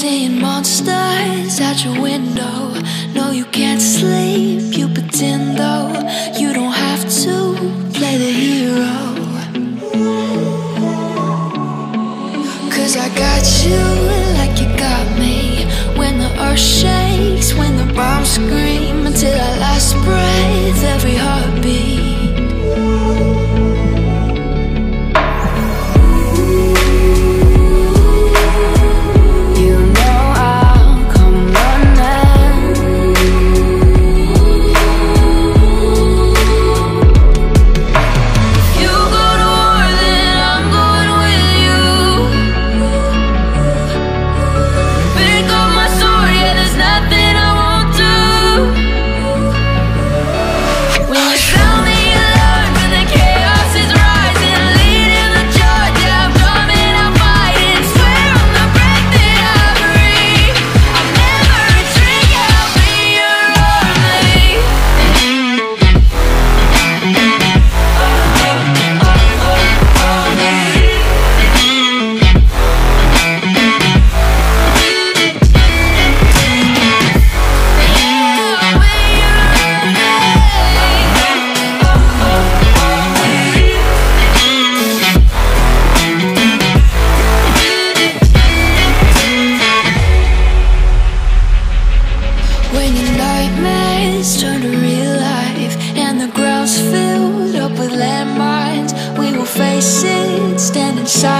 seeing monsters at your window. No, you can't sleep, you pretend though. You don't have to play the hero, 'cause I got you like you got me. When the earth shakes, when the bombs scream, until our last breath, every heartbeat. Turn to real life, and the ground's filled up with landmines. We will face it, stand inside.